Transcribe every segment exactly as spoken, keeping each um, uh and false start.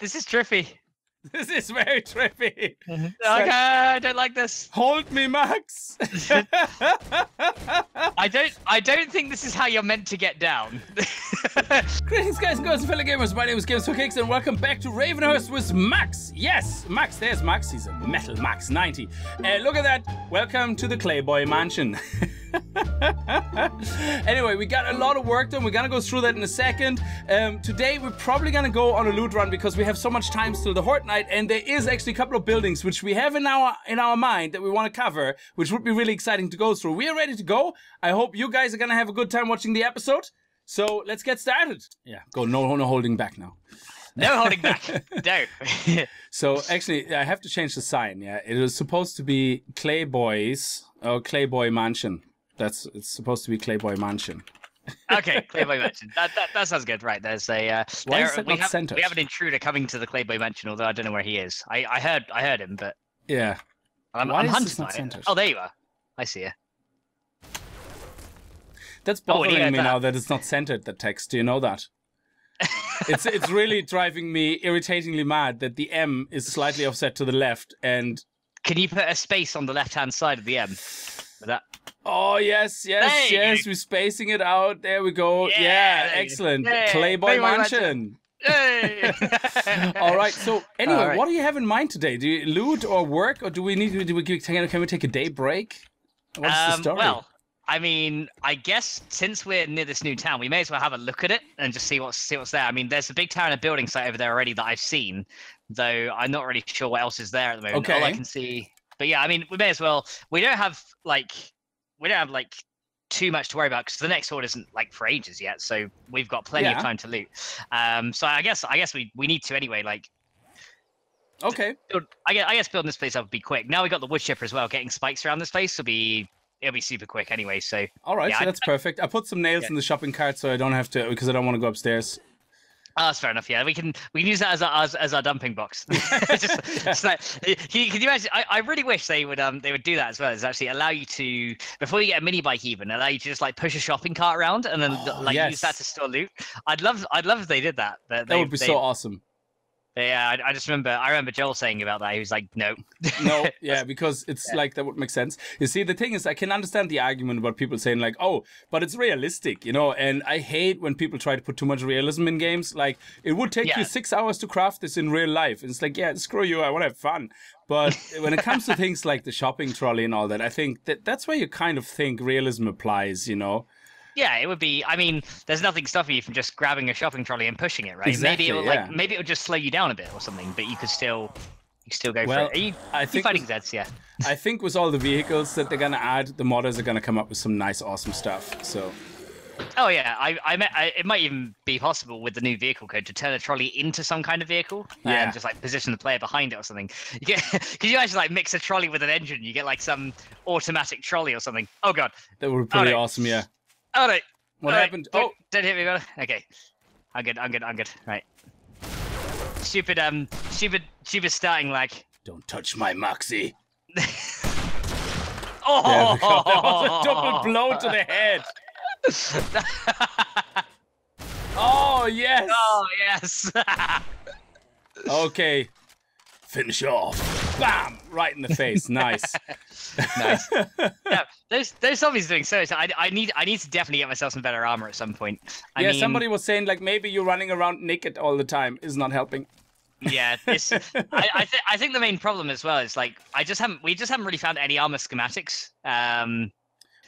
This is trippy. This is very trippy. Mm-hmm. Okay, like, I don't like this. Hold me, Max. I don't. I don't think this is how you're meant to get down. Greetings, guys and girls and fellow gamers. My name is Games for Kicks, and welcome back to Ravenhurst with Max. Yes, Max. There's Max. He's a Metal Max ninety. Uh, look at that. Welcome to the Playboy Mansion. Anyway, we got a lot of work done. We're gonna go through that in a second. Um, today we're probably gonna go on a loot run because we have so much time still the Horde Night, and there is actually a couple of buildings which we have in our in our mind that we want to cover, which would be really exciting to go through. We are ready to go. I hope you guys are gonna have a good time watching the episode. So let's get started. Yeah, go. No, no holding back now. No holding back. No. So actually, I have to change the sign. Yeah, it was supposed to be Clayboys or Clayboy Mansion. That's it's supposed to be Playboy Mansion. Okay, Playboy Mansion. That, that that sounds good, right? There's a uh, why there, is that we, not have, centered? We have an intruder coming to the Playboy Mansion, although I don't know where he is. I I heard I heard him, but yeah, I'm, why I'm is hunting this not centered? Oh, there you are. I see you. That's bothering oh, me that? now that it's not centered. The text. Do you know that? it's it's really driving me irritatingly mad that the M is slightly offset to the left. And can you put a space on the left hand side of the M? For that. Oh, yes, yes, hey. yes. We're spacing it out. There we go. Yeah, yeah excellent. Hey. Playboy, Playboy Mansion. Mansion. Hey. All right. So anyway, right. what do you have in mind today? Do you loot or work, or do we need do we, can we take a day break? What's um, the story? Well, I mean, I guess since we're near this new town, we may as well have a look at it and just see what's, see what's there. I mean, there's a big town and building site over there already that I've seen, though I'm not really sure what else is there at the moment. Okay. All I can see. But yeah, I mean, we may as well. We don't have, like... We don't have like too much to worry about because the next horde isn't like for ages yet, so we've got plenty yeah. of time to loot. Um, so I guess I guess we we need to anyway. Like, okay, build, I guess I guess building this place up would be quick. Now we got the wood chipper as well. Getting spikes around this place will be it'll be super quick anyway. So all right, yeah, so I, that's I, perfect. I put some nails yeah. in the shopping cart so I don't have to because I don't want to go upstairs. Oh, that's fair enough. Yeah, we can we can use that as our as, as our dumping box. just, just like, can, you, can you imagine? I, I really wish they would um they would do that as well. Is actually allow you to before you get a mini bike even allow you to just like push a shopping cart around and then oh, like yes. use that to store loot. I'd love I'd love if they did that. They, that would be they, so awesome. Yeah, I, I just remember I remember Joel saying about that. He was like, no, no, yeah, because it's yeah. like that would make sense. You see, the thing is, I can understand the argument about people saying like, oh, but it's realistic, you know. And I hate when people try to put too much realism in games. Like, it would take yeah. you six hours to craft this in real life. And it's like, yeah, screw you, I want to have fun. But when it comes to things like the shopping trolley and all that, I think that that's where you kind of think realism applies, you know. Yeah, it would be. I mean, there's nothing stopping you from just grabbing a shopping trolley and pushing it, right? Exactly, maybe it'll yeah. like maybe it'll just slow you down a bit or something, but you could still you could still go well, for it. Are you, I think fighting Zeds, yeah. I think with all the vehicles that they're gonna add, the modders are gonna come up with some nice, awesome stuff. So. Oh yeah, I, I, I it might even be possible with the new vehicle code to turn a trolley into some kind of vehicle yeah. and just like position the player behind it or something. You get, could you actually like mix a trolley with an engine? You get like some automatic trolley or something. Oh god, that would be pretty oh, no. awesome, yeah. All right. What All happened? Right. Oh, don't hit me, brother. Okay, I'm good. I'm good. I'm good. Right. Stupid, um, stupid, stupid starting lag. Don't touch my Moxie. Oh! That was a double blow to the head. Oh yes. Oh yes. Okay. Finish off. Bam! Right in the face. Nice. Nice. Yeah, those those zombies are doing so much. I I need I need to definitely get myself some better armor at some point. I yeah, mean, somebody was saying like maybe you're running around naked all the time is not helping. Yeah, this, I I, th I think the main problem as well is like I just haven't we just haven't really found any armor schematics. Um,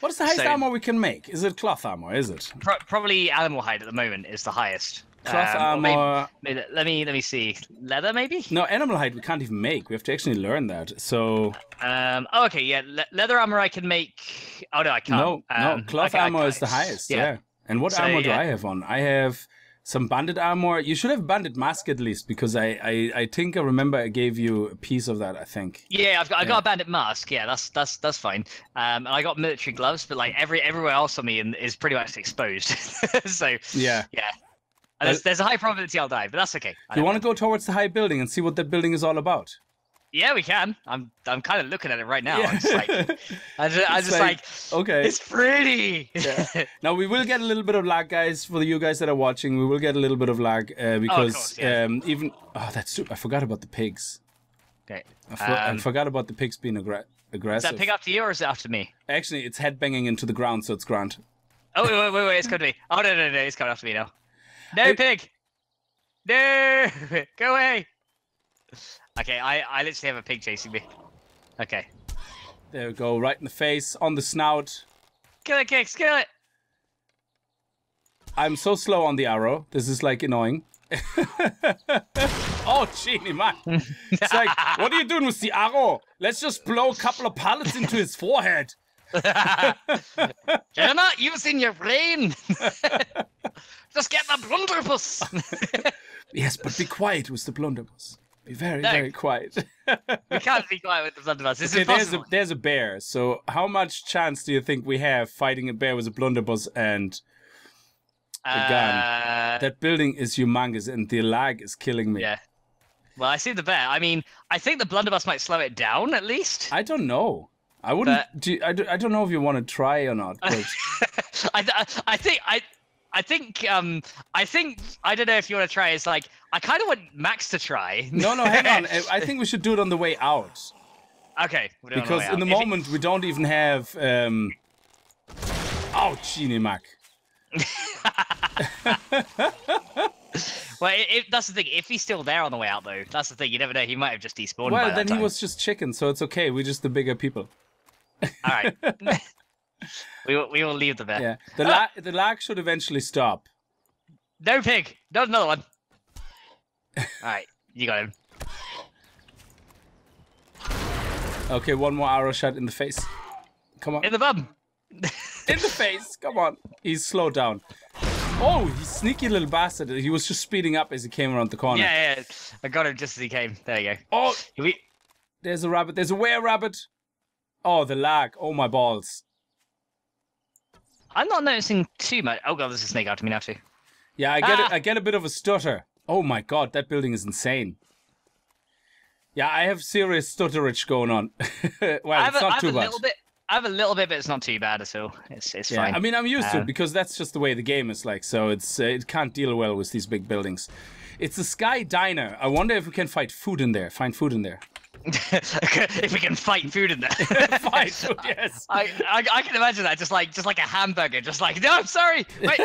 what is the highest so, armor we can make? Is it cloth armor? Is it pro probably animal hide at the moment is the highest. Cloth um, armor. Maybe, maybe, let me let me see. Leather, maybe. No, animal hide we can't even make. We have to actually learn that. So. Um. Oh, okay. Yeah. Le leather armor I can make. Oh no, I can't. No, um, no. Cloth can, armor is the highest. Yeah. yeah. And what so, armor yeah. do I have on? I have some bandit armor. You should have bandit mask at least because I I, I think I remember I gave you a piece of that. I think. Yeah, I've got I yeah. got a bandit mask. Yeah, that's that's that's fine. Um, and I got military gloves, but like every everywhere else on me is pretty much exposed. So. Yeah. Yeah. There's, there's a high probability I'll die, but that's okay. You want to go towards the high building and see what that building is all about? Yeah, we can. I'm I'm kind of looking at it right now. Yeah. I'm just like, I just, I just like, like, okay, it's pretty. Yeah. Now we will get a little bit of lag, guys. For you guys that are watching, we will get a little bit of lag uh, because oh, course, yeah. um, even oh, that's I forgot about the pigs. Okay, I, for, um, I forgot about the pigs being aggra aggressive. Is that pig after you or is it after me? Actually, it's head banging into the ground, so it's grand. Oh wait, wait, wait, wait! It's coming to me. Oh no, no, no! It's coming after me now. No I... pig. No, go away. Okay, I, I literally have a pig chasing me. Okay. There we go, right in the face, on the snout. Kill it, Kicks, kill it! I'm so slow on the arrow. This is, like, annoying. Oh, genie, man. It's like, what are you doing with the arrow? Let's just blow a couple of pellets into his forehead. You're not using your brain. Just get the blunderbuss. Yes, but be quiet with the blunderbuss. Be very, no. very quiet. We can't be quiet with the blunderbuss. This okay, is there's a, there's a bear. So how much chance do you think we have fighting a bear with a blunderbuss and a uh, gun? That building is humongous, and the lag is killing me. Yeah. Well, I see the bear. I mean, I think the blunderbuss might slow it down, at least. I don't know. I wouldn't... But... Do, I, do, I don't know if you want to try or not. I, I think... I. I think, um, I think, I don't know if you want to try. It's like, I kind of want Max to try. No, no, hang on. I think we should do it on the way out. Okay. We'll do it because on the way out. In the if moment, it... we don't even have, um, oh, Genie Mac. Well, it, it, that's the thing. If he's still there on the way out, though, that's the thing. You never know. He might have just despawned. Well, by then that time. He was just chicken, so it's okay. We're just the bigger people. All right. We will, we will leave the bear. Yeah. The, ah! la the lag should eventually stop. No pig. Not another one. All right. You got him. Okay, one more arrow shot in the face. Come on. In the bum. In the face. Come on. He's slowed down. Oh, he's sneaky little bastard. He was just speeding up as he came around the corner. Yeah, yeah. I got him just as he came. There you go. Oh, we... There's a rabbit. There's a were-rabbit. Oh, the lag. Oh, my balls. I'm not noticing too much. Oh god, there's a snake after me now too. Yeah, I get ah! a, I get a bit of a stutter. Oh my god, that building is insane. Yeah, I have serious stutterage going on. Well, I have it's not a, too I have bad. A little bit, I have a little bit, but it's not too bad at all. It's it's yeah, fine. I mean, I'm used um, to it because that's just the way the game is like. So it's uh, it can't deal well with these big buildings. It's a Sky Diner. I wonder if we can fight food in there. Find food in there. If we can fight food in there. Fight food, yes. I, I I can imagine that, just like just like a hamburger, just like, no, I'm sorry. Wait.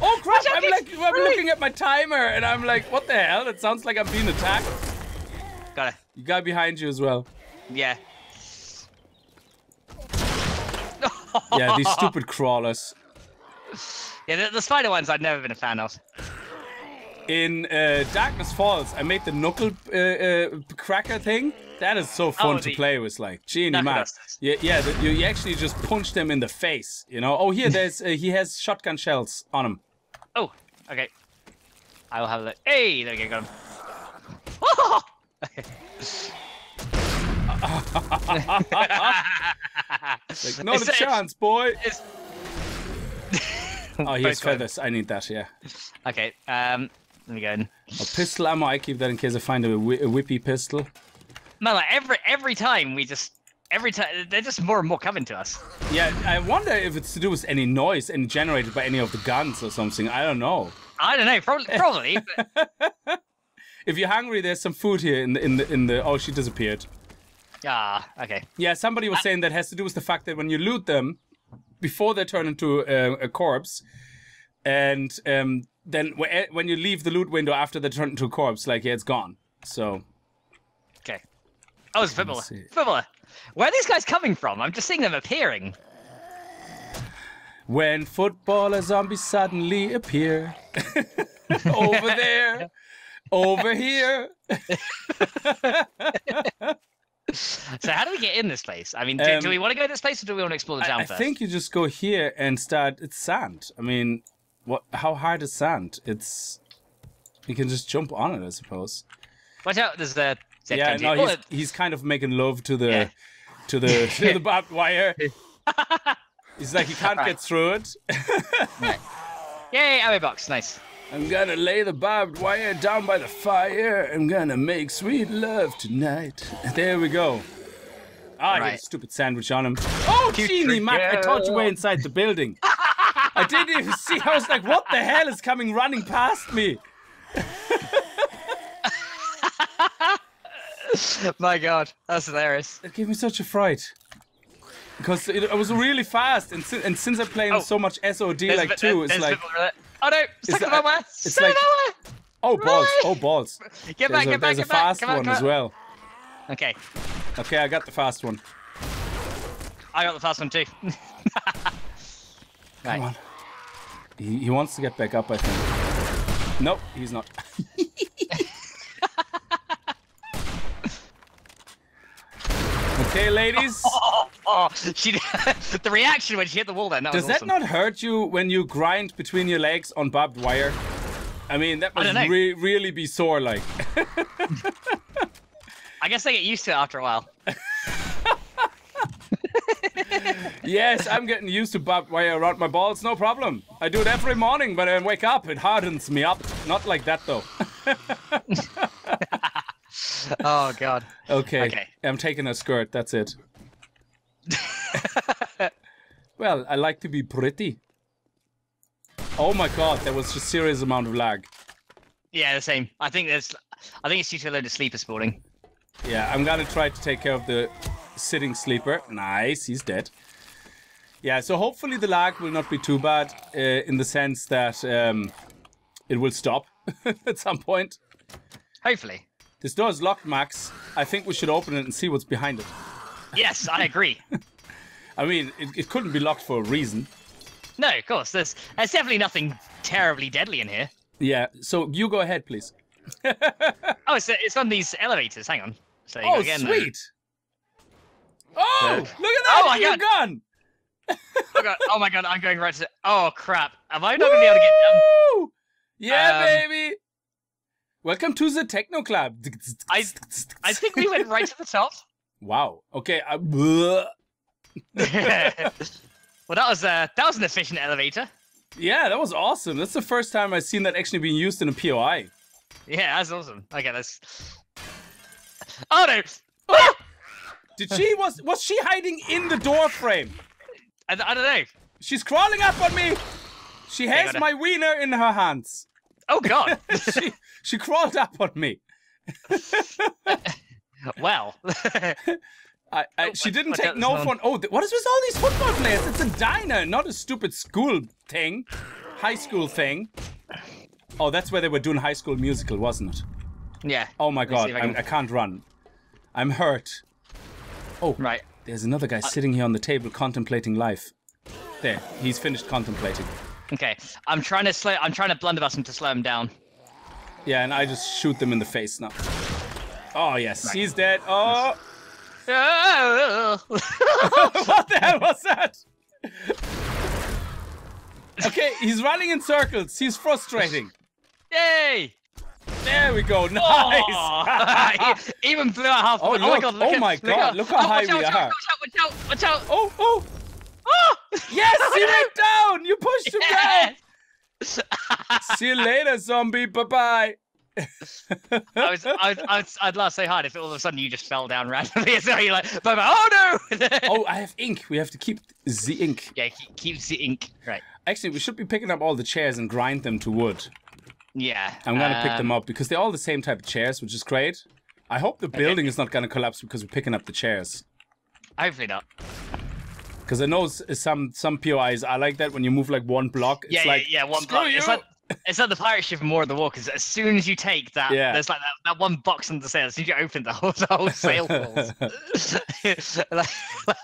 Oh crap, I'm like free. I'm looking at my timer and I'm like, what the hell? It sounds like I'm being attacked. Got it. You got behind you as well. Yeah. Yeah, these stupid crawlers. Yeah, the, the spider ones I've never been a fan of. In uh, Darkness Falls, I made the knuckle uh, uh, cracker thing. That is so fun oh, to play with, like, genie man. Yeah, yeah the, you, you actually just punch them in the face, you know? Oh, here, there's uh, he has shotgun shells on him. Oh, okay. I will have a look. Hey, there we go, got him. Oh! Like, not it's, a chance, boy. It's... Oh, he has feathers. I need that, yeah. Okay, um... Again. A pistol ammo, I keep that in case I find a, whi a whippy pistol. Man, like every every time we just every time they're just more and more coming to us. Yeah, I wonder if it's to do with any noise and generated by any of the guns or something. I don't know. I don't know. Probably. probably but... If you're hungry, there's some food here in the in the in the. Oh, she disappeared. Ah, okay. Yeah, somebody was uh, saying that has to do with the fact that when you loot them, before they turn into uh, a corpse, and um. Then when you leave the loot window after they turn into a corpse, like, yeah, it's gone. So. Okay. Oh, it's Fibbler. Fibbler. Where are these guys coming from? I'm just seeing them appearing. When footballer zombies suddenly appear. Over there. Over here. So how do we get in this place? I mean, do, um, do we want to go to this place or do we want to explore the town I, first? I think you just go here and start. It's sand. I mean... What? How hard is sand? It's you can just jump on it, I suppose. Watch out! There's the yeah. No, he's, he's kind of making love to the yeah. to the to the barbed wire. He's like he can't right. get through it. Right. Yay! Ammo box, nice. I'm gonna lay the barbed wire down by the fire. I'm gonna make sweet love tonight. There we go. Ah, right. I get a stupid sandwich on him. Oh, genie, Mac, I thought you were inside the building. I didn't even see. I was like, what the hell is coming running past me? My God, that's hilarious. It gave me such a fright. Because it, it was really fast, and, si and since I'm playing oh. so much S O D, there's like, too, it's like... Oh, no! Second it, hour! It's Second like, hour! Oh, balls! Oh, balls! Get back, a, get back, get back! There's a fast back, one back, as well. Okay. Okay, I got the fast one. I got the fast one, too. Come right. on. He, he wants to get back up, I think. Nope, he's not. Okay, ladies. Oh, oh, oh. She, the reaction when she hit the wall then, that was Does awesome. That not hurt you when you grind between your legs on barbed wire? I mean, that must re really be sore, like. I guess I get used to it after a while. Yes, I'm getting used to barbed wire around my balls, no problem. I do it every morning, but when I wake up, it hardens me up. Not like that, though. Oh, God. Okay. Okay. I'm taking a skirt. That's it. Well, I like to be pretty. Oh, my God. There was just a serious amount of lag. Yeah, the same. I think there's... I think it's due to a load of sleeper spawning. Yeah, I'm going to try to take care of the sitting sleeper. Nice. He's dead. Yeah, so hopefully the lag will not be too bad uh, in the sense that um, it will stop at some point. Hopefully. This door is locked, Max. I think we should open it and see what's behind it. Yes, I agree. I mean, it, it couldn't be locked for a reason. No, of course. There's, there's definitely nothing terribly deadly in here. Yeah, so you go ahead, please. Oh, it's, it's on these elevators. Hang on. So you oh, go again, sweet. Though. Oh, uh, look at that. Oh, my God. Gun. Oh, God. Oh, my God. I'm going right to... Oh, crap. Am I not going to be able to get down? Yeah, um, baby. Welcome to the Techno Club. I, I think we went right to the top. Wow. Okay. I... Well, that was uh, that was an efficient elevator. Yeah, that was awesome. That's the first time I've seen that actually being used in a P O I. Yeah, that's awesome. Okay, that's. Oh no! Ah! Did she was was she hiding in the door frame? I, I don't know. She's crawling up on me. She has my wiener in her hands. Oh, God. she, she crawled up on me. Well. I, I, she didn't take no fun. Oh, the, what is with all these football players? It's a diner, not a stupid school thing. High school thing. Oh, that's where they were doing High School Musical, wasn't it? Yeah. Oh, my God. I, can... I can't run. I'm hurt. Oh, right. There's another guy I... sitting here on the table contemplating life. There. He's finished contemplating. Okay, I'm trying to slow. I'm trying to blunderbuss him to slow him down. Yeah, and I just shoot them in the face now. Oh yes, right. He's dead. Oh. What the hell was that? Okay, he's running in circles. He's frustrating. Yay! There we go. Nice. Oh, he even blew out half. Oh, oh my God! Look oh my God! Look, God. Look how oh, high out, we watch are. Out, watch out! Watch out! Watch out! Oh! Oh! Oh! Yes, he went down! You pushed him yes. down! See you later, zombie. Bye-bye. I was, I was, I'd last say hi if all of a sudden you just fell down randomly. So you're like, bye-bye. Oh, no! Oh, I have ink. We have to keep the ink. Yeah, keep, keep the ink. Right. Actually, we should be picking up all the chairs and grind them to wood. Yeah. I'm going to um... pick them up because they're all the same type of chairs, which is great. I hope the building okay. is not going to collapse because we're picking up the chairs. Hopefully not. Because I know some some P O Is are like that when you move like one block. It's yeah, like, yeah, yeah, one block. It's like, it's like the pirate ship from War of the Walkers. As soon as you take that, yeah. there's like that, that one box under the sail. As soon as you open the whole, the whole sail falls. Like,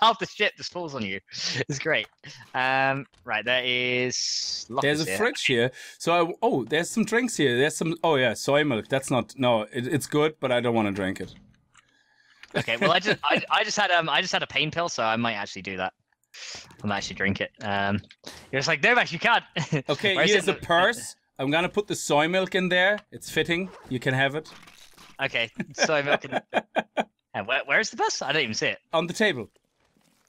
half the ship just falls on you. It's great. Um, right, there is. There's a here. fridge here. So I, oh, there's some drinks here. There's some. Oh yeah, soy milk. That's not. No, it, it's good, but I don't want to drink it. Okay. Well, I just I, I just had um I just had a pain pill, so I might actually do that. I'm actually drink it. Um, you're just like, no, Max, you can't. Okay, here's a purse. I'm gonna put the soy milk in there. It's fitting. You can have it. Okay, soy milk. In... And where, where is the purse? I don't even see it. On the table.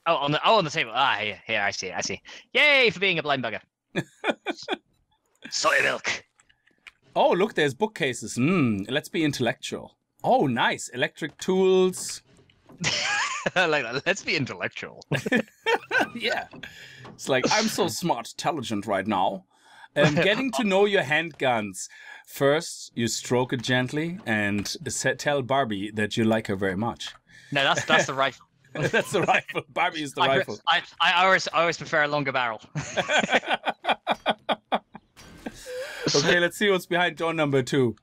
Oh, on the oh, on the table. Ah, here, here, I see it. I see. Yay for being a blind bugger. Soy milk. Oh, look, there's bookcases. Hmm, let's be intellectual. Oh, nice. Electric tools. Like, let's be intellectual. Yeah. It's like, I'm so smart, intelligent right now. Um, getting to know your handguns. First, you stroke it gently and tell Barbie that you like her very much. No, that's that's the rifle. That's the rifle. Barbie is the I, rifle. I, I, always, I always prefer a longer barrel. Okay, let's see what's behind door number two.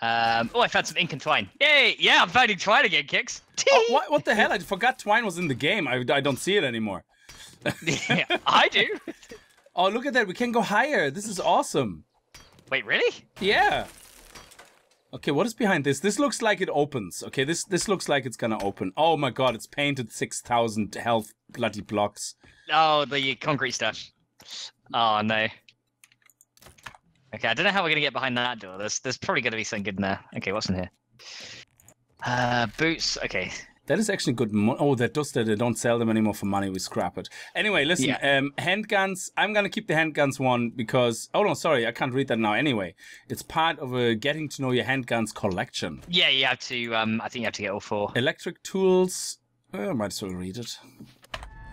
Um, oh, I found some ink and twine. Yay! Yeah, I'm finding twine again, Kicks. Oh, what, what the hell? I forgot twine was in the game. I, I don't see it anymore. Yeah, I do. Oh, look at that. We can go higher. This is awesome. Wait, really? Yeah. Okay, what is behind this? This looks like it opens. Okay, this this looks like it's gonna open. Oh my god, it's painted six thousand health bloody blocks. Oh, the concrete stuff. Oh, no. Okay, I don't know how we're going to get behind that door. There's there's probably going to be something good in there. Okay, what's in here? Uh, boots. Okay. That is actually good. Mo oh, that does that. They don't sell them anymore for money. We scrap it. Anyway, listen. Yeah. Um, handguns. I'm going to keep the handguns one because... Oh, no, sorry. I can't read that now anyway. It's part of a getting to know your handguns collection. Yeah, you have to... Um, I think you have to get all four. Electric tools. Oh, I might as well read it.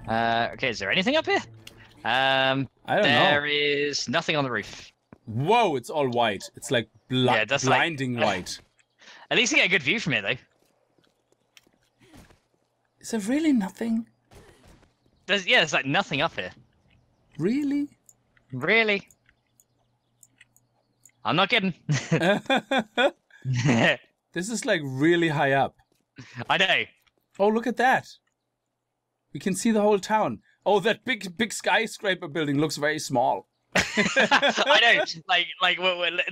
Uh, okay, is there anything up here? Um, I don't there know. There is nothing on the roof. Whoa, it's all white. It's like bl yeah, that's blinding like, uh, white. At least you get a good view from here, though. Is there really nothing? There's, yeah, there's like nothing up here. Really? Really? I'm not kidding. This is like really high up. I know. Oh, look at that. We can see the whole town. Oh, that big, big skyscraper building looks very small. I know, like, like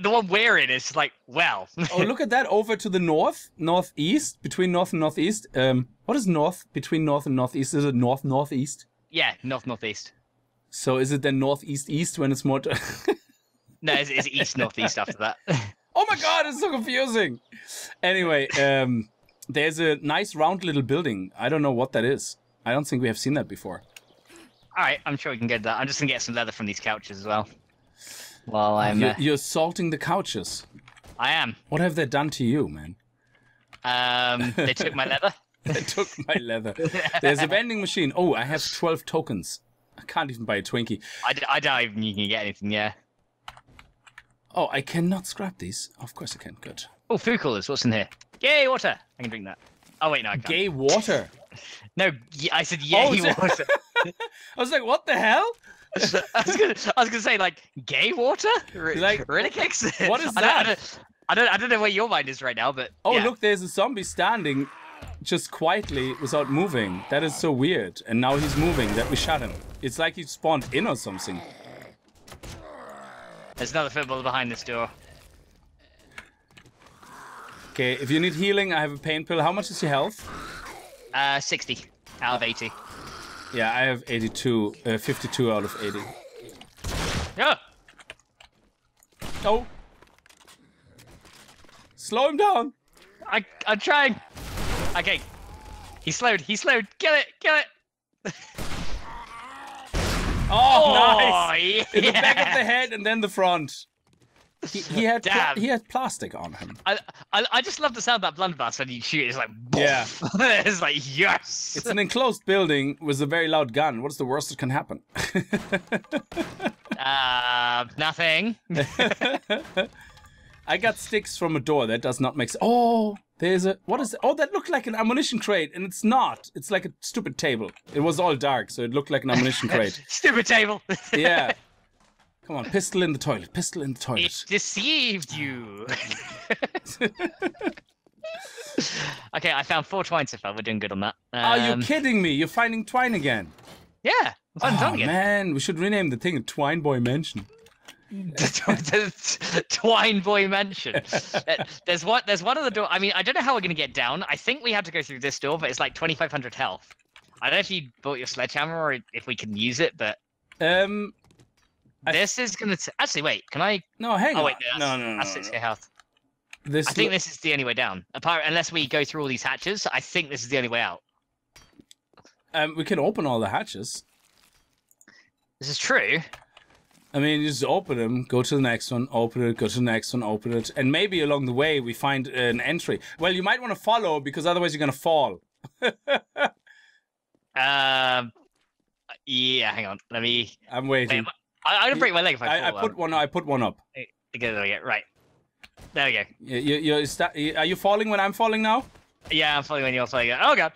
the one we're in is like, well. Oh, look at that! Over to the north, northeast, between north and northeast. Um, what is north between north and northeast? Is it north northeast? Yeah, north northeast. So is it then northeast east when it's more? T no, it's, it's east northeast after that. Oh my god, it's so confusing. Anyway, um, there's a nice round little building. I don't know what that is. I don't think we have seen that before. All right, I'm sure we can get that. I'm just going to get some leather from these couches as well. While I'm... You're, uh... you're assaulting the couches. I am. What have they done to you, man? Um, they took my leather. They took my leather. There's a vending machine. Oh, I have twelve tokens. I can't even buy a Twinkie. I, d I doubt even you can get anything, yeah. Oh, I cannot scrap these. Of course I can. Good. Oh, food coolers. What's in here? Yay, water. I can drink that. Oh, wait, no, I can't. Gay water. No, I said yay oh, water. I was like, what the hell? I was gonna, I was gonna say like gay water, R like really Kicks. What is I that? Don't, I, don't, I don't, I don't know where your mind is right now, but oh yeah. Look, there's a zombie standing, just quietly without moving. That is so weird. And now he's moving. That we shot him. It's like he spawned in or something. There's another football behind this door. Okay, if you need healing, I have a pain pill. How much is your health? Uh, sixty out of eighty. Yeah, I have eighty-two, uh, fifty-two out of eighty. Yeah. Oh. Slow him down. I, I'm trying. Okay. He slowed. He slowed. Kill it. Kill it. Oh, oh, nice. Yeah. In the back of the head and then the front. He, he had Damn. he had plastic on him. I, I I just love the sound of that blunderbuss when you shoot it. It's like boof. Yeah. It's like yes. It's an enclosed building with a very loud gun. What's the worst that can happen? uh, nothing. I got sticks from a door that does not make sense. Oh, there's a what is? Oh, that looked like an ammunition crate, and it's not. It's like a stupid table. It was all dark, so it looked like an ammunition crate. Stupid table. Yeah. Come on, pistol in the toilet, pistol in the toilet. It deceived you. Okay, I found four twine so far. We're doing good on that. Um, Are you kidding me? You're finding twine again? Yeah. I'm oh, man. It. We should rename the thing Twine Boy Mansion. Twine Boy Mansion. There's what? There's one of the door. I mean, I don't know how we're going to get down. I think we have to go through this door, but it's like twenty-five hundred health. I don't know if you bought your sledgehammer or if we can use it, but... Um... I this is gonna t actually wait. Can I? No, hang on. Oh wait, no, that's, no, no, no, that's no, no. health. This I think this is the only way down. Apart unless we go through all these hatches, I think this is the only way out. Um, we can open all the hatches. This is true. I mean, you just open them, go to the next one, open it, go to the next one, open it, and maybe along the way we find an entry. Well, you might want to follow, because otherwise you're going to fall. um, uh, yeah, hang on, let me... I'm waiting. Wait, I, I'm going to break my leg if I fall. I, I, put one, I put one up. Okay, there we go, right. There we go. You, you, that, are you falling when I'm falling now? Yeah, I'm falling when you're falling. Oh, God.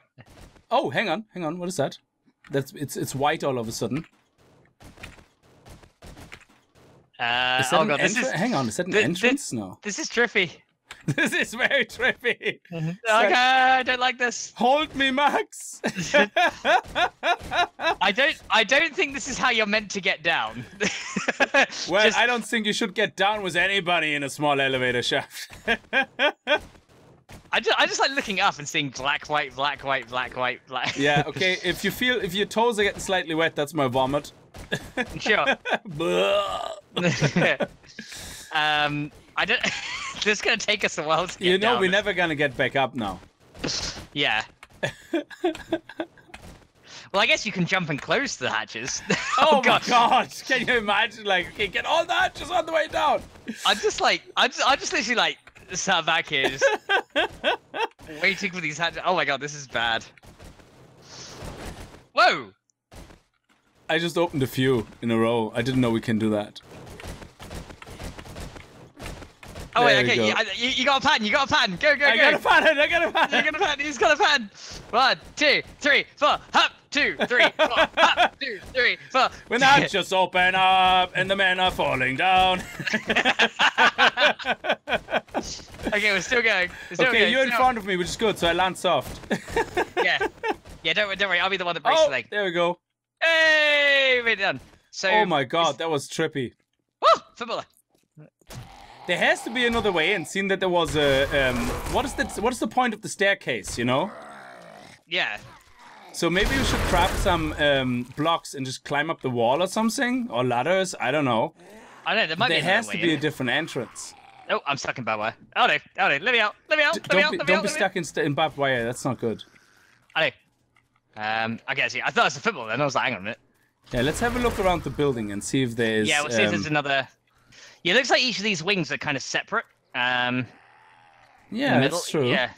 Oh, hang on, hang on, what is that? That's It's, it's white all of a sudden. Uh, oh God, this is, hang on, is that an this, entrance? This, no. This is trippy. This is very trippy. Mm-hmm. Okay, like, I don't like this. Hold me, Max. I don't I don't think this is how you're meant to get down. Well, just... I don't think you should get down with anybody in a small elevator shaft. I just, I just like looking up and seeing black, white, black, white, black, white, black. Yeah, okay, if you feel, if your toes are getting slightly wet, that's my vomit. Sure. um, I don't. This is gonna take us a while to get You know, down. We're never gonna get back up now. Yeah. Well, I guess you can jump and close the hatches. Oh, oh God. My God! Can you imagine? Like, okay, get all the hatches on the way down. I'm just like, I'm just, I'm just literally like sat back here, just waiting for these hatches. Oh my God, this is bad. Whoa! I just opened a few in a row. I didn't know we can do that. Oh, there wait, okay. Go. You, you got a pattern. You got a pattern. Go, go, I go. I got a pattern. I got a pattern. I got a pattern. He's got a pattern. One, two, three, four. Hop, two, three, four. Hop, two, three, four. When that just open up and the men are falling down. Okay, we're still going. We're still okay, going. You're in front of me, which is good, so I land soft. Yeah. Yeah, don't worry. Don't worry. I'll be the one that breaks oh, the leg. There we go. Hey, we're done. So, oh my God, that was trippy. Woo, footballer. There has to be another way in, seeing that there was a... Um, what is the, what is the point of the staircase, you know? Yeah. So maybe we should craft some um, blocks and just climb up the wall or something? Or ladders, I don't know. I don't know, there might there be There has way, to be a different entrance. Oh, I'm stuck in barbed wire. Oh no, oh no, let me out, let me out, let don't me out, let me out. Don't be, out, don't be stuck in, st in barbed wire, that's not good. I know. Um, I guess yeah. I thought it was a football then, I was like, hang on a minute. Yeah, let's have a look around the building and see if there's... Yeah, we'll see um, if there's another... Yeah, it looks like each of these wings are kind of separate. Um, yeah, that's true. Yeah.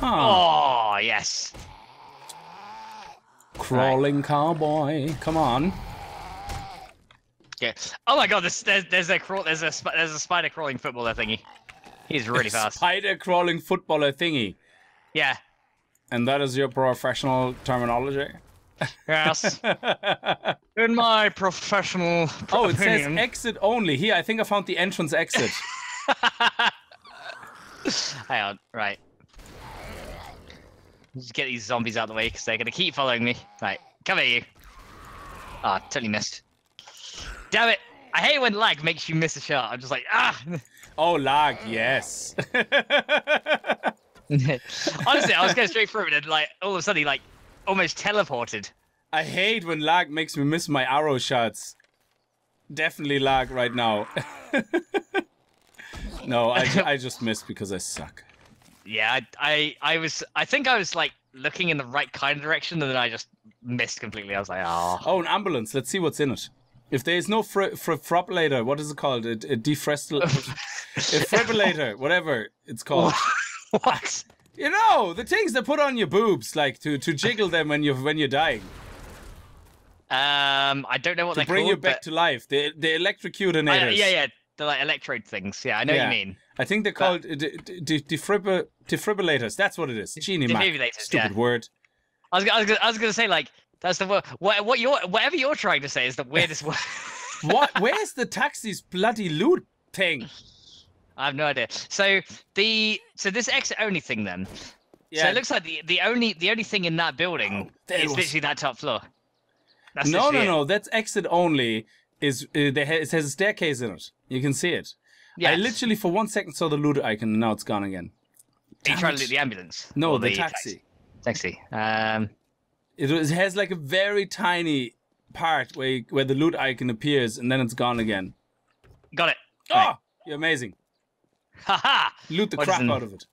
Oh, oh yes. Crawling right. Cowboy, come on. Yeah. Oh my God, there's, there's, there's, a, crawl, there's, a, there's a spider crawling footballer thingy. He's really a fast. Spider crawling footballer thingy. Yeah. And that is your professional terminology? Yes. In my professional Oh, it opinion. Says exit only. Here, I think I found the entrance exit. Hang on, right. Just get these zombies out of the way, because they're going to keep following me. Right, come here, you. Ah, oh, totally missed. Damn it. I hate when lag makes you miss a shot. I'm just like, ah. Oh, lag, yes. Honestly, I was going straight through it and like all of a sudden he like almost teleported. I hate when lag makes me miss my arrow shots. Definitely lag right now. No, I, I just missed because I suck. Yeah, I, I I was I think I was like looking in the right kind of direction and then I just missed completely. I was like, oh. Oh, an ambulance. Let's see what's in it. If there is no fr fr fribrillator, what is it called? A, a defrestal a defibrillator, whatever it's called. What? You know, the things they put on your boobs, like to, to jiggle them when you're when you're dying. Um, I don't know what to they're bring called, you back but... to life. They they electrocutinators. Yeah, yeah, they're like electrode things. Yeah, I know yeah. what you mean. I think they're called but... defibrillators. Defibrillators. That's what it is. Genie man. Stupid yeah. word. I was I was gonna, I was gonna say like that's the word. What what you're whatever you're trying to say is the weirdest word. What? Where's the taxi's bloody loot thing? I have no idea. So the so this exit only thing then. Yeah. So it looks like the the only the only thing in that building oh, is was... literally that top floor. That's no, no, it. no. That's exit only. Is uh, they ha it has a staircase in it. You can see it. Yeah. I literally for one second saw the loot icon and now it's gone again. Are you trying to loot the ambulance? No, the, the taxi. Taxi. Um. It, was, it has like a very tiny part where you, where the loot icon appears and then it's gone again. Got it. Oh, right. You're amazing. Haha! Loot the what crap out of it.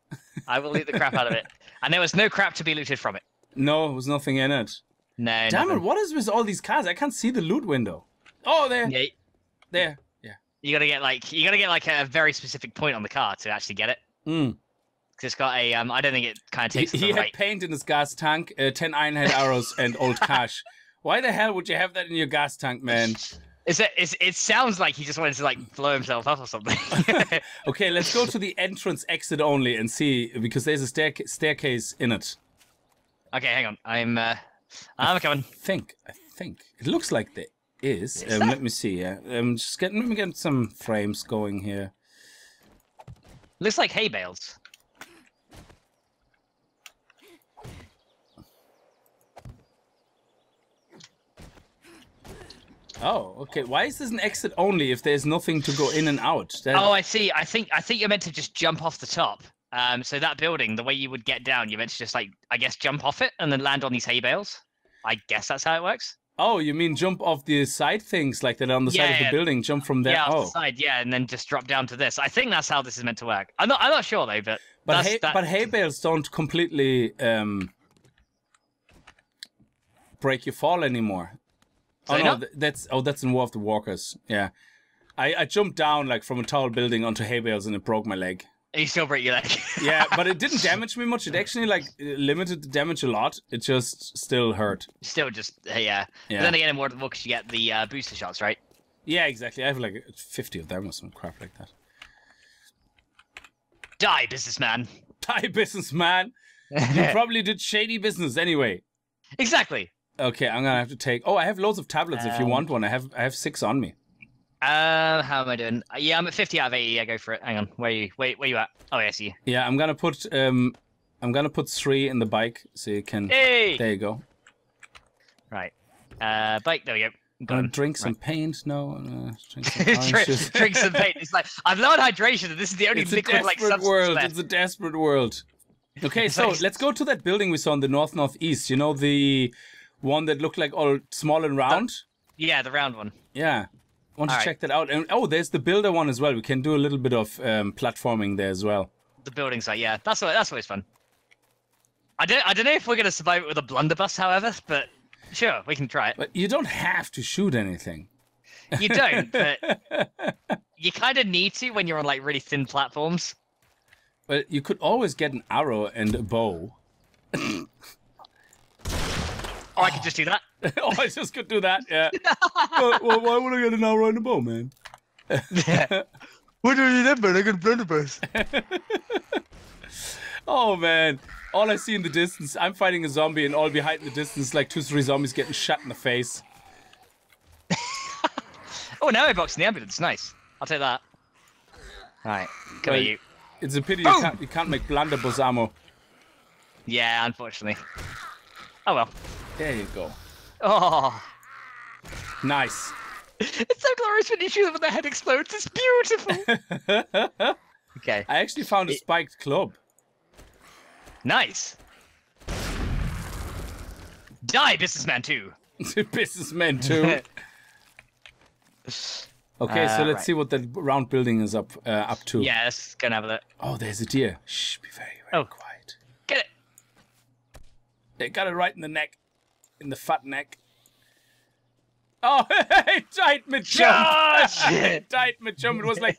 I will loot the crap out of it. And there was no crap to be looted from it. No, there was nothing in it. No. Damn nothing. it, what is with all these cars? I can't see the loot window. Oh, there. Yeah. There. Yeah. You gotta get like you gotta get like a very specific point on the car to actually get it. Mm. Cause it's got a um. I don't think it kind of takes. He, he had right. paint in his gas tank, uh, ten ironhead arrows, and old cash. Why the hell would you have that in your gas tank, man? Is it, is, it sounds like he just wanted to, like, blow himself up or something. Okay, let's go to the entrance exit only and see, because there's a stair staircase in it. Okay, hang on. I'm, uh, I'm I coming. I think, I think. It looks like there is. is um, that... Let me see, yeah. Um, just get, let me get some frames going here. Looks like hay bales. Oh, okay. Why is this an exit only if there's nothing to go in and out? There's... Oh, I see. I think I think you're meant to just jump off the top. Um, so that building, the way you would get down, you're meant to just, like, I guess, jump off it and then land on these hay bales. I guess that's how it works. Oh, you mean jump off the side things like that on the yeah, side of the yeah. building, jump from there? Yeah, off oh. the side, yeah, and then just drop down to this. I think that's how this is meant to work. I'm not, I'm not sure, though, but... But, that's, hay, that... but hay bales don't completely um, break your fall anymore. Oh no, that's oh that's in War of the Walkers. Yeah, I, I jumped down like from a tall building onto hay bales and it broke my leg. You still break your leg? Yeah, but it didn't damage me much. It actually like limited the damage a lot. It just still hurt. Still just yeah. yeah. But then again, in War of the Walkers, you get the uh, booster shots, right? Yeah, exactly. I have like fifty of them or some crap like that. Die, businessman. Die, businessman. You probably did shady business anyway. Exactly. Okay, I'm gonna have to take. Oh, I have loads of tablets. Um, if you want one, I have. I have six on me. Uh, how am I doing? Yeah, I'm at fifty out of eighty. Yeah, go for it. Hang on. Where are you? Wait, where you at? Oh, yeah, I see you. Yeah, I'm gonna put. Um, I'm gonna put three in the bike so you can. Hey! There you go. Right. Uh, bike. There we go. Gonna drink some right. paint. No. Uh, drink, some drink, drink some paint. It's like I've learned hydration. This is the only it's liquid like substance world. Left. It's a desperate world. Okay, so like... let's go to that building we saw in the north northeast. You know the. One that looked like all small and round? The, yeah, the round one. Yeah. I want all to right. check that out. And oh, there's the builder one as well. We can do a little bit of um, platforming there as well. The building site, yeah. That's always, that's always fun. I don't, I don't know if we're going to survive it with a blunderbuss, however, but sure, we can try it. But you don't have to shoot anything. You don't, but you kind of need to when you're on like really thin platforms. Well, you could always get an arrow and a bow. Oh, I could just do that. oh, I just could do that, yeah. well, well, why would I get an hour on the bow, man? yeah. What do you need, man? I got a blunderbuss. Oh, man. All I see in the distance, I'm fighting a zombie, and all behind in the distance, like two, three zombies getting shot in the face. Oh, now I box in the ambulance. Nice. I'll take that. All right. Come well, at you. It's a pity you can't, you can't make blunderbuss ammo. Yeah, unfortunately. Oh, well. There you go. Oh, nice. It's so glorious when you shoot them and the head explodes. It's beautiful. Okay. I actually found a it... spiked club. Nice. Die, businessman two. Businessman two. Okay, uh, so let's right. see what that round building is up uh, up to. Yeah, let's go and have a look. Oh, there's a deer. Shh, be very, very oh. quiet. Get it. They got it right in the neck. In the fat neck. Oh, it died mid-jump. Oh, it died mid-jump. It was like,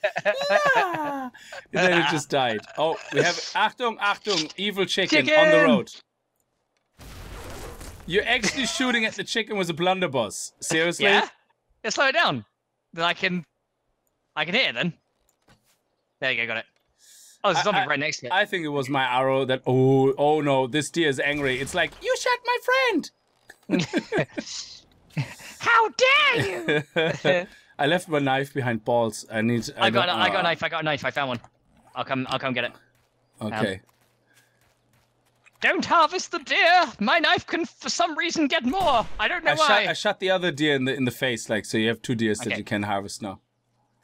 yeah. And then it just died. Oh, we have, Achtung, Achtung, evil chicken, chicken on the road. You're actually shooting at the chicken with a blunderbuss. Seriously? Yeah. Yeah, slow it down. Then I can, I can hit it then. There you go, got it. Oh, there's something right next to it. I think it was my arrow that, oh, oh no, this deer is angry. It's like, you shot my friend. How dare you! I left my knife behind balls. I need. I, I got. got a, I got a knife. I got a knife. I found one. I'll come. I'll come get it. Okay. Um, don't harvest the deer. My knife can, for some reason, get more. I don't know I why. Shot, I shot the other deer in the in the face, like so. You have two deers okay. that you can harvest now.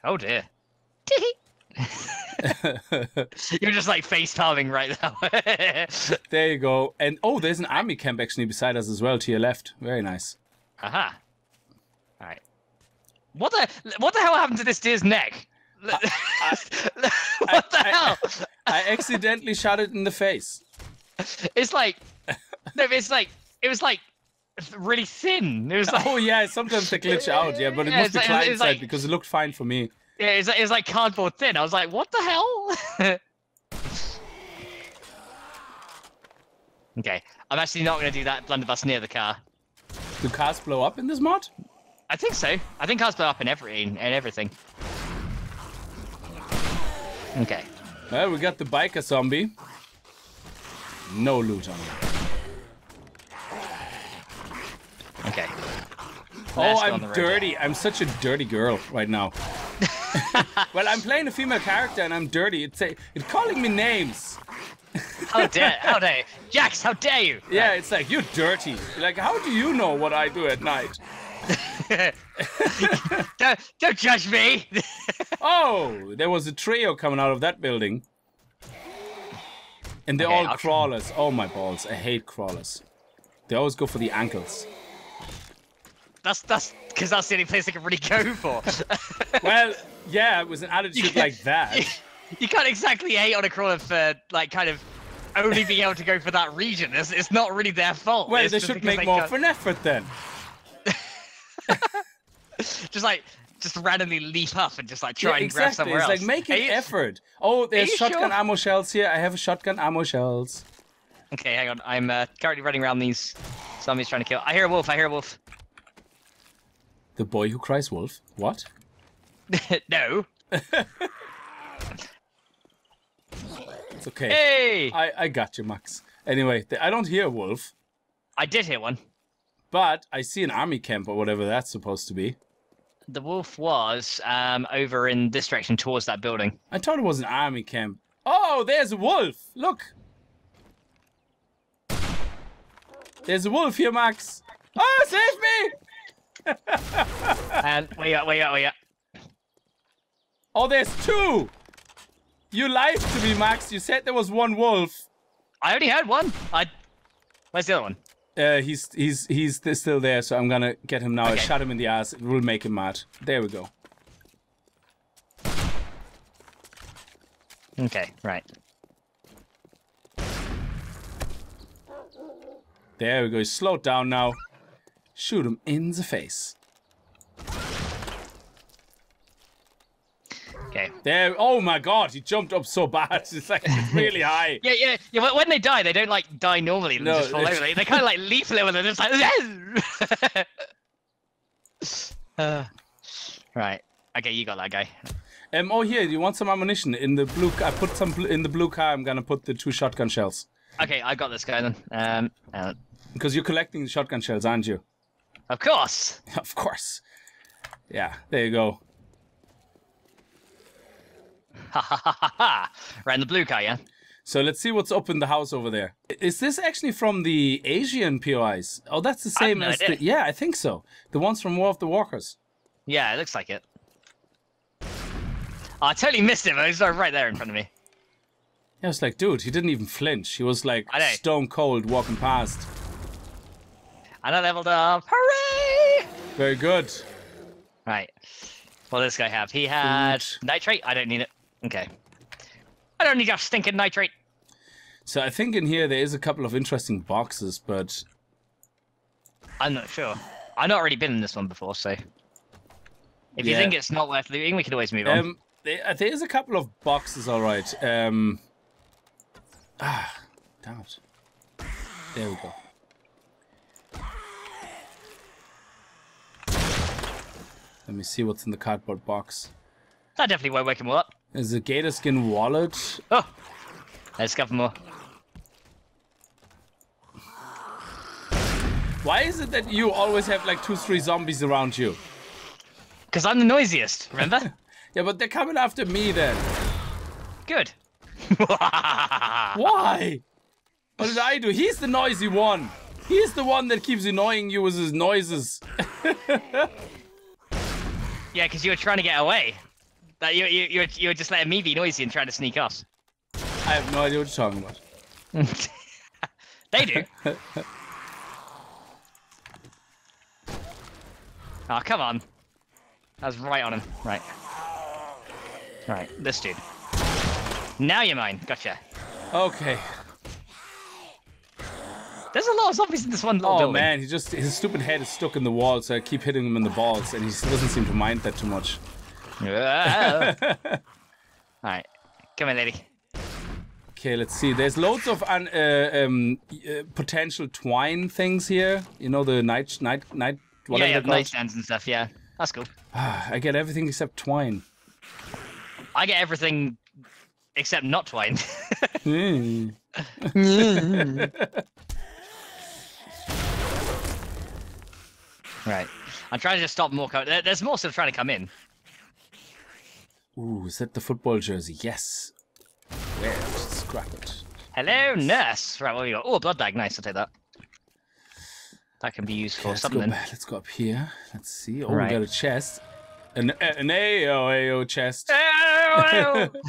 Oh dear. You're just like face palming right now. There you go. And oh, there's an army camp actually beside us as well to your left. Very nice. Aha. All right. What the what the hell happened to this deer's neck? I, I, what the I, hell? I, I accidentally shot it in the face. It's like no, it's like it was like really thin. It was like, oh yeah, sometimes they glitch out, yeah, but it yeah, must be like, client side like, because it looked fine for me. Yeah, it's like, it like cardboard thin. I was like, what the hell? Okay, I'm actually not going to do that blunderbuss near the car. Do cars blow up in this mod? I think so. I think cars blow up in every in, in everything. Okay. Well, we got the biker zombie. No loot on him. Okay. Let's oh, I'm dirty. I'm such a dirty girl right now. Well, I'm playing a female character and I'm dirty. It's a, it's calling me names. How dare, how dare you. Jax, how dare you. Yeah, right. It's like, you're dirty. Like, how do you know what I do at night? don't, don't judge me. Oh, there was a trio coming out of that building. And they're okay, all I'll crawlers. Oh, my balls. I hate crawlers. They always go for the ankles. That's that's because that's the only place they can really go for. Well, yeah, it was an attitude like that. You, you can't exactly hate on a crawler for like kind of only being able to go for that region. It's, it's not really their fault. Well, it's they should make they more of an effort then. Just like just randomly leap up and just like try yeah, and exactly. grab somewhere it's else. It's like make an you, effort. Oh, there's shotgun sure? ammo shells here. I have a shotgun ammo shells. Okay, hang on. I'm uh, currently running around these zombies trying to kill. I hear a wolf. I hear a wolf. The boy who cries wolf? What? No. It's okay. Hey! I, I got you, Max. Anyway, the, I don't hear a wolf. I did hear one. But I see an army camp or whatever that's supposed to be. The wolf was um, over in this direction towards that building. I thought it was an army camp. Oh, there's a wolf. Look. There's a wolf here, Max. Oh, save me! And where you at, where you at, where you at? Oh, there's two! You lied to me, Max. You said there was one wolf. I only had one. I. Where's the other one? Uh, he's he's he's still there, so I'm gonna get him now. Okay. I shot him in the ass. It will make him mad. There we go. Okay, right. There we go. He's slowed down now. Shoot him in the face. Okay. There. Oh my God! He jumped up so bad. It's like it's really high. Yeah, yeah, yeah. When they die, they don't like die normally. They no, just fall over. They kind of like leaf over. They're just like. uh, right. Okay, you got that guy. Um. Oh, here. You want some ammunition in the blue? I put some bl in the blue car. I'm gonna put the two shotgun shells. Okay, I got this guy then. Um. Uh, because you're collecting the shotgun shells, aren't you? Of course. Of course. Yeah, there you go. Ha ha ha ha ha. Right in the blue car, yeah? So let's see what's up in the house over there. Is this actually from the Asian P O Is? Oh, that's the same as the... Yeah, I think so. The ones from War of the Walkers. Yeah, it looks like it. Oh, I totally missed him. It was right there in front of me. Yeah, I was like, dude, he didn't even flinch. He was like stone cold walking past. And I leveled up. Hooray! Very good. Right. What does this guy have? He had Food. nitrate. I don't need it. Okay. I don't need your stinking nitrate. So I think in here there is a couple of interesting boxes, but... I'm not sure. I've not already been in this one before, so... If yeah. you think it's not worth looting, we can always move um, on. There is a couple of boxes, all right. Um... Ah, damn it. There we go. Let me see what's in the cardboard box. That definitely won't wake him up. There's a gator skin wallet. Oh! Let's go for more. Why is it that you always have like two, three zombies around you? Because I'm the noisiest, remember? Yeah, but they're coming after me then. Good. Why? What did I do? He's the noisy one. He's the one that keeps annoying you with his noises. Yeah, because you were trying to get away. That you you you were, you were just letting me be noisy and trying to sneak off. I have no idea what you're talking about. They do. Oh, come on. That was right on him. Right. Right, this dude. Now you're mine. Gotcha. Okay. There's a lot of zombies in this one. Oh building. man, he just his stupid head is stuck in the wall, so I keep hitting him in the balls, and he doesn't seem to mind that too much. All right, come on, lady. Okay, let's see. There's loads of un, uh, um, uh, potential twine things here. You know, the night, night, night. Whatever yeah, yeah, nightstands and stuff. Yeah, that's cool. I get everything except twine. I get everything except not twine. mm. mm. Right, I'm trying to just stop more. There's more still trying to come in. Ooh, is that the football jersey? Yes. Where? Scrap it. Hello, nurse. Right, what have you got? Oh, a blood bag. Nice, I'll take that. That can be used for okay, something. Let's go, let's go up here. Let's see. Oh, right. We got a chest. An an A O A O chest. A O A O. one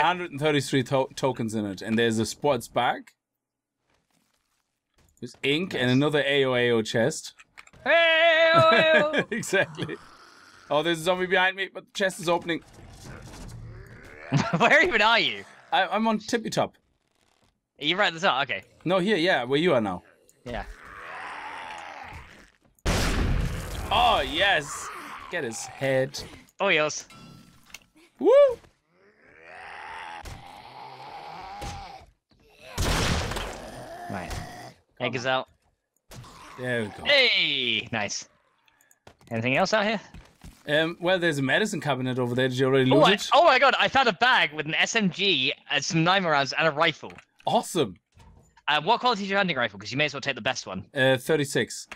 hundred thirty-three to tokens in it, and there's a sports bag. There's ink nice. and another A O A O chest. A O A O. Exactly. Oh, there's a zombie behind me, but the chest is opening. Where even are you? I, I'm on tippy top. Are you right at the top? Okay. No, here, yeah, where you are now. Yeah. Oh, yes. Get his head. Oh, yes. Woo! Right. Egg is out. There we go. Hey! Nice. Anything else out here? Um, well, there's a medicine cabinet over there. Did you already loot oh, it? I, oh my god, I found a bag with an S M G, and some nine millimeter rounds, and a rifle. Awesome. Uh, what quality is your hunting rifle? Because you may as well take the best one. Uh, thirty-six.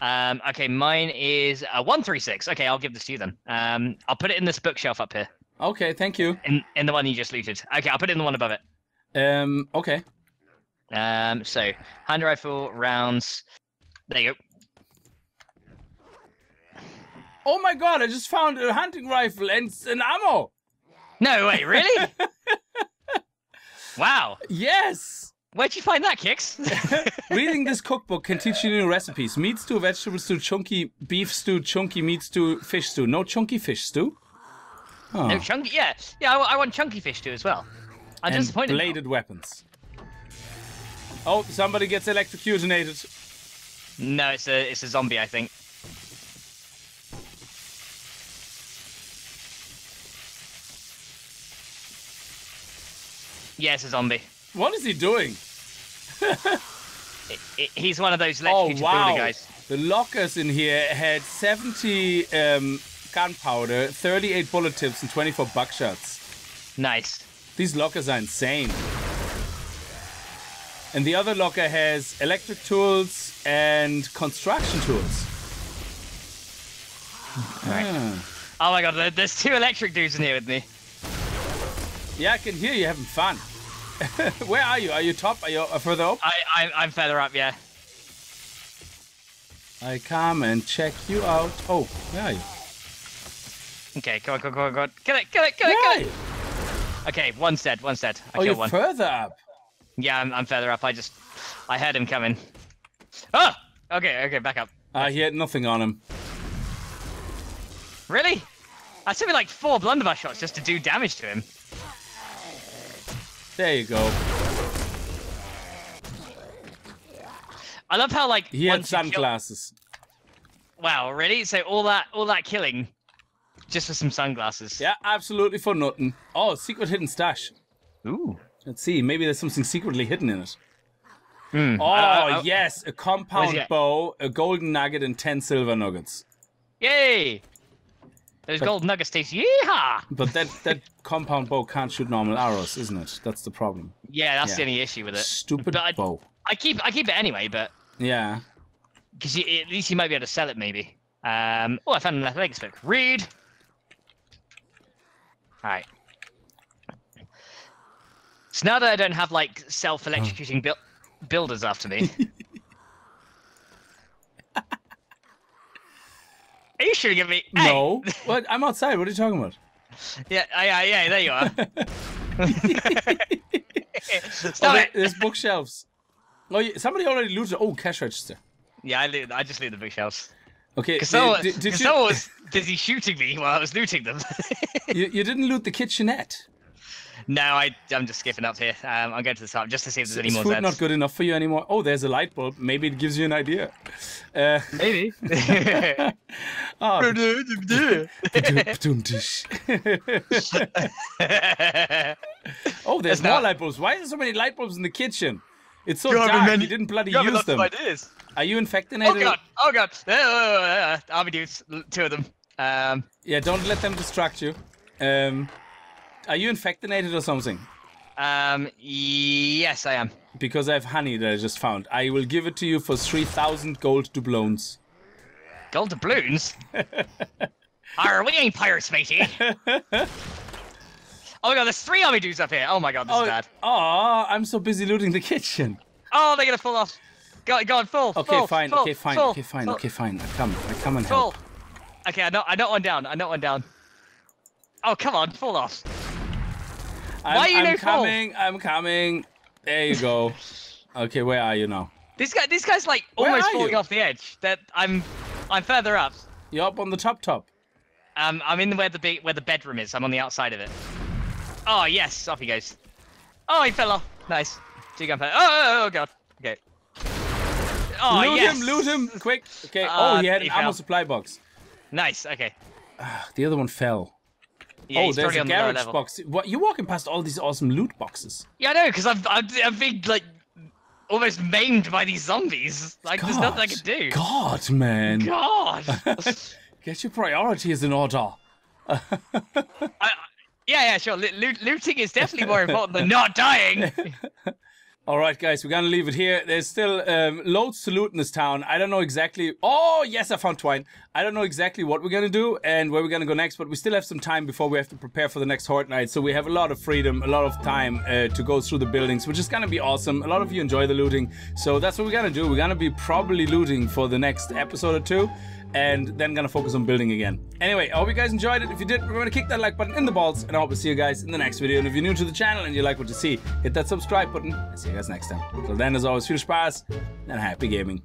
Um, okay, mine is a one thirty-six. Okay, I'll give this to you then. Um, I'll put it in this bookshelf up here. Okay, thank you. In, in the one you just looted. Okay, I'll put it in the one above it. Um, okay. Um, so, hunting rifle, rounds. There you go. Oh my god, I just found a hunting rifle and an ammo! No way, really? Wow. Yes! Where'd you find that, Kicks? Reading this cookbook can teach you new recipes. Meat stew, vegetable stew, chunky beef stew, chunky meat stew, fish stew. No chunky fish stew? Oh. No chunky, yeah. Yeah, I, I want chunky fish stew as well. I'm and disappointed. Bladed now. Weapons. Oh, somebody gets electrocuted. No, it's a, it's a zombie, I think. Yeah, it's a zombie. What is he doing? it, it, he's one of those electrocuted oh, wow. builder guys. The lockers in here had seventy um, gunpowder, thirty-eight bullet tips, and twenty-four buckshots. Nice. These lockers are insane. And the other locker has electric tools and construction tools. All right. Yeah. Oh my god, there's two electric dudes in here with me. Yeah, I can hear you having fun. Where are you? Are you top? Are you further up? I, I, I'm further up, yeah. I come and check you out. Oh, where are you? Okay, come on, come on, come on, come on. Kill it, kill it, kill it, kill it! Okay, one's dead, one's dead. I oh, killed you're one. further up? Yeah, I'm, I'm further up. I just... I heard him coming. Oh! Okay, okay, back up. Uh, he had nothing on him. Really? I took me like four blunderbuss shots just to do damage to him. There you go. I love how like he had sunglasses. Kill... Wow, really? So all that, all that killing, just for some sunglasses? Yeah, absolutely for nothing. Oh, secret hidden stash. Ooh. Let's see. Maybe there's something secretly hidden in it. Mm. Oh I, I, I... yes, a compound bow, a golden nugget, and ten silver nuggets. Yay! Those but, gold nuggets taste yeehaw! But that, that compound bow can't shoot normal arrows, isn't it? That's the problem. Yeah, that's yeah. the only issue with it. Stupid I, bow. I keep I keep it anyway, but... Yeah. Because at least you might be able to sell it, maybe. Um, oh, I found an athletics book. Read! Alright. So now that I don't have, like, self-electrocuting build builders after me... Are you shooting at me? Hey. No. What? I'm outside. What are you talking about? Yeah, yeah, yeah. There you are. Stop oh, it. There's bookshelves. Oh, yeah, somebody already looted. Oh, cash register. Yeah, I looted, I just looted the bookshelves. Okay. Because someone was busy shooting me while I was looting them. you, you didn't loot the kitchenette. No, I, I'm just skipping up here. Um, I'll go to the top just to see if there's any more. Is food not good enough for you anymore? Oh, there's a light bulb. Maybe it gives you an idea. Uh, Maybe. Oh. Oh, there's more light bulbs. Why is there so many light bulbs in the kitchen? It's so dark, many, you didn't bloody you use them. Ideas. Are you infected? Oh, God. Oh, God. Uh, I'll be doing two of them. Um, yeah, don't let them distract you. Um, are you infectinated or something? Um, yes, I am. Because I have honey that I just found. I will give it to you for three thousand gold doubloons. Gold doubloons? Arr, we ain't pirates, matey. Oh my God, there's three army dudes up here. Oh my God, this oh, is bad. Oh, I'm so busy looting the kitchen. Oh, they're gonna fall off. Go, go on, fall. Okay, fall, fine. Fall, okay, fine. Fall, okay, fine. Fall. Okay, fine. I come. I come and fall. Help. Okay, I knocked I knocked one down. I knocked one down. Oh come on, fall off. I'm, Why are you I'm no coming. Fall? I'm coming. There you go. Okay, where are you now? This guy, this guy's like almost falling you? off the edge. That I'm, I'm further up. You're up on the top top. Um, I'm in where the big where the bedroom is. I'm on the outside of it. Oh, yes. Off he goes. Oh, he fell off. Nice. Two gunfire. Oh, oh, oh, God. Okay. Oh, loot yes. him, loot him. Quick. Okay. Uh, oh, he had he an fell. ammo supply box. Nice. Okay. Uh, the other one fell. Yeah, oh, there's a garage the box. What, you're walking past all these awesome loot boxes. Yeah, I know, because I'm, I'm, I'm being, like, almost maimed by these zombies. Like, God, there's nothing I can do. God, man. God. Get your priorities in order. I... Yeah, yeah, sure. Lo looting is definitely more important than not dying. All right, guys, we're going to leave it here. There's still um, loads to loot in this town. I don't know exactly. Oh, yes, I found twine. I don't know exactly what we're going to do and where we're going to go next, but we still have some time before we have to prepare for the next Horde Night. So we have a lot of freedom, a lot of time uh, to go through the buildings, which is going to be awesome. A lot of you enjoy the looting. So that's what we're going to do. We're going to be probably looting for the next episode or two. And then gonna focus on building again. Anyway, I hope you guys enjoyed it. If you did, remember to kick that like button in the balls, and I hope to see you guys in the next video. And if you're new to the channel and you like what you see, hit that subscribe button. I'll see you guys next time. Till then, as always, viel Spaß and happy gaming.